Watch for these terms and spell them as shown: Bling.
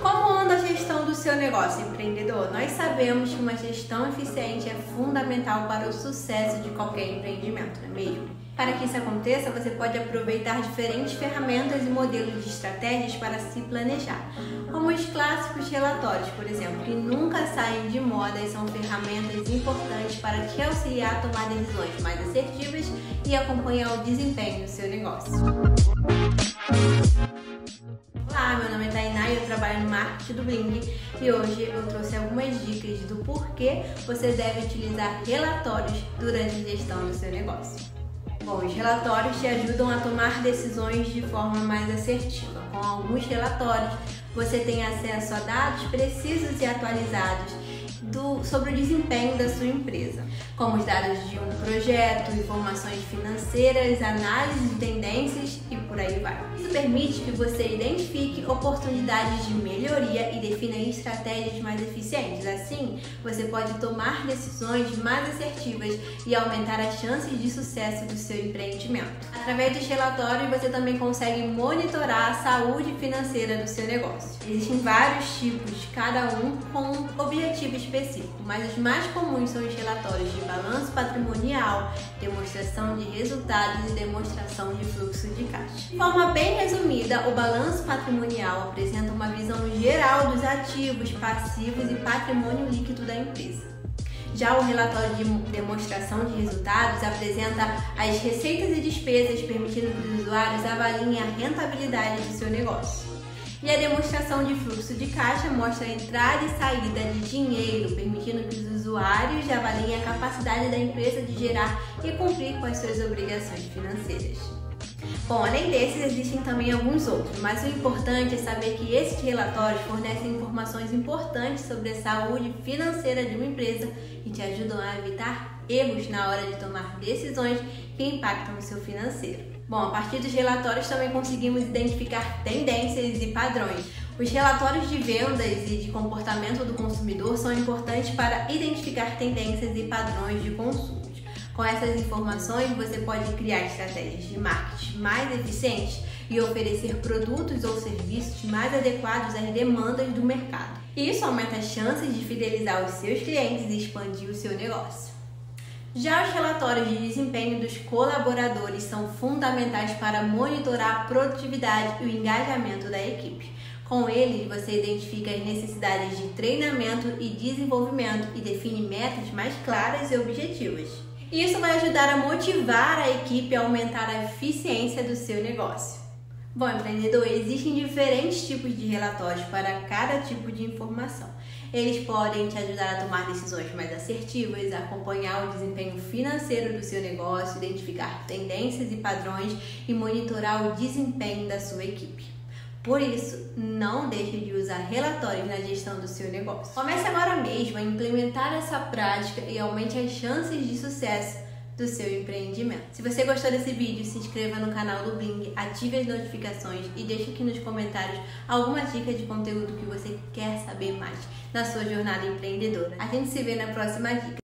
Como anda a gestão do seu negócio, empreendedor? Nós sabemos que uma gestão eficiente é fundamental para o sucesso de qualquer empreendimento, não é mesmo? Para que isso aconteça, você pode aproveitar diferentes ferramentas e modelos de estratégias para se planejar, como os clássicos relatórios, por exemplo, que nunca saem de moda e são ferramentas importantes para te auxiliar a tomar decisões mais assertivas e acompanhar o desempenho do seu negócio. Olá, meu nome é Tainá e eu trabalho no marketing do Bling e hoje eu trouxe algumas dicas do porquê você deve utilizar relatórios durante a gestão do seu negócio. Bom, os relatórios te ajudam a tomar decisões de forma mais assertiva. Com alguns relatórios você tem acesso a dados precisos e atualizados sobre o desempenho da sua empresa, como os dados de um projeto, informações financeiras, análise de tendências e por aí vai. Isso permite que você identifique oportunidades de melhoria e defina estratégias mais eficientes. Assim, você pode tomar decisões mais assertivas e aumentar as chances de sucesso do seu empreendimento. Através dos relatórios, você também consegue monitorar a saúde financeira do seu negócio. Existem vários tipos, cada um com um objetivo específico, mas os mais comuns são os relatórios de balanço patrimonial, demonstração de resultados e demonstração de fluxo de caixa. De forma bem resumida, o balanço patrimonial apresenta uma visão geral dos ativos, passivos e patrimônio líquido da empresa. Já o relatório de demonstração de resultados apresenta as receitas e despesas, permitindo que os usuários avaliem a rentabilidade do seu negócio. E a demonstração de fluxo de caixa mostra a entrada e saída de dinheiro, permitindo que os usuários avaliem a capacidade da empresa de gerar e cumprir com as suas obrigações financeiras. Bom, além desses, existem também alguns outros, mas o importante é saber que esses relatórios fornecem informações importantes sobre a saúde financeira de uma empresa e te ajudam a evitar erros na hora de tomar decisões que impactam o seu financeiro. Bom, a partir dos relatórios também conseguimos identificar tendências e padrões. Os relatórios de vendas e de comportamento do consumidor são importantes para identificar tendências e padrões de consumo. Com essas informações, você pode criar estratégias de marketing mais eficientes e oferecer produtos ou serviços mais adequados às demandas do mercado. Isso aumenta as chances de fidelizar os seus clientes e expandir o seu negócio. Já os relatórios de desempenho dos colaboradores são fundamentais para monitorar a produtividade e o engajamento da equipe. Com eles, você identifica as necessidades de treinamento e desenvolvimento e define metas mais claras e objetivas. Isso vai ajudar a motivar a equipe a aumentar a eficiência do seu negócio. Bom, empreendedor, existem diferentes tipos de relatórios para cada tipo de informação. Eles podem te ajudar a tomar decisões mais assertivas, acompanhar o desempenho financeiro do seu negócio, identificar tendências e padrões e monitorar o desempenho da sua equipe. Por isso, não deixe de usar relatórios na gestão do seu negócio. Comece agora mesmo a implementar essa prática e aumente as chances de sucesso do seu empreendimento. Se você gostou desse vídeo, se inscreva no canal do Bling, ative as notificações e deixe aqui nos comentários alguma dica de conteúdo que você quer saber mais na sua jornada empreendedora. A gente se vê na próxima dica.